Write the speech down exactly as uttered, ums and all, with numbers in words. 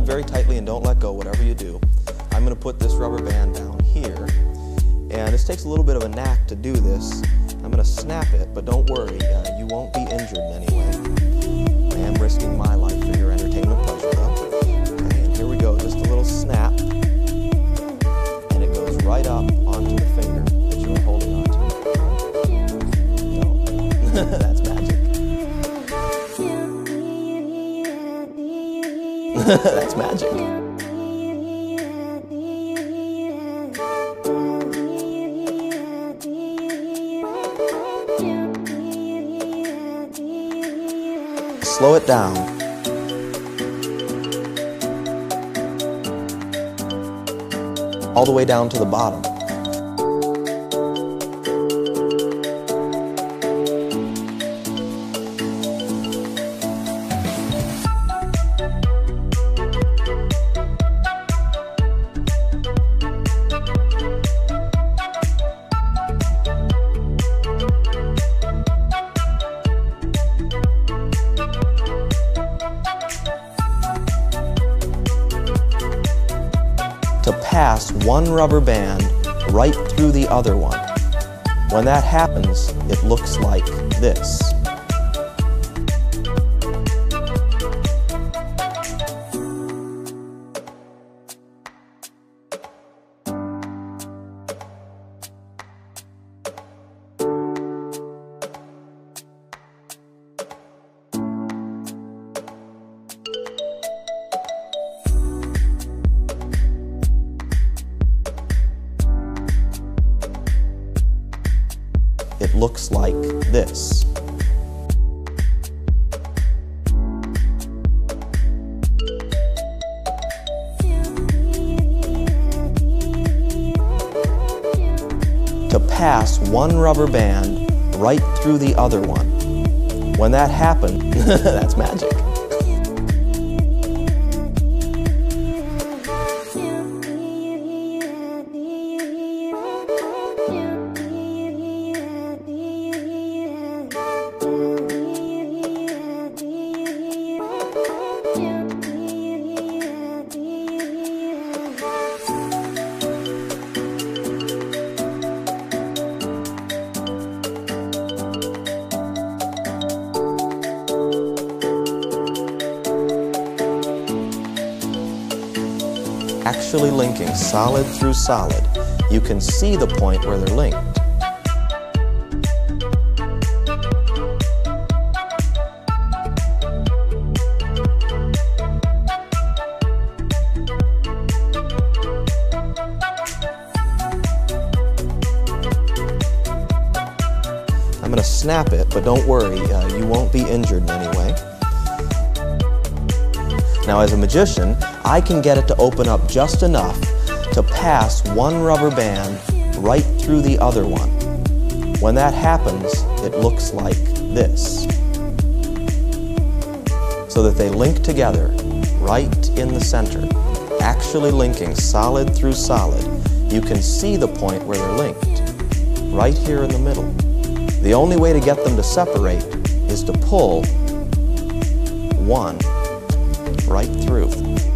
hold very tightly and don't let go, whatever you do. I'm going to put this rubber band down here, and this takes a little bit of a knack to do this. I'm going to snap it, but don't worry, uh, you won't be injured in any way. I am risking my life for your entertainment pleasure, though. And here we go, just a little snap, and it goes right up onto the finger that you were holding on to. No, that's magic. That's magic. Slow it down. All the way down to the bottom. To pass one rubber band right through the other one. When that happens, it looks like this. It looks like this. To pass one rubber band right through the other one. When that happened, that's magic. Actually linking solid through solid. You can see the point where they're linked. I'm going to snap it, but don't worry, uh, you won't be injured in any way. Now, as a magician, I can get it to open up just enough to pass one rubber band right through the other one. When that happens, it looks like this. So that they link together right in the center, actually linking solid through solid. You can see the point where they're linked, right here in the middle. The only way to get them to separate is to pull one right through.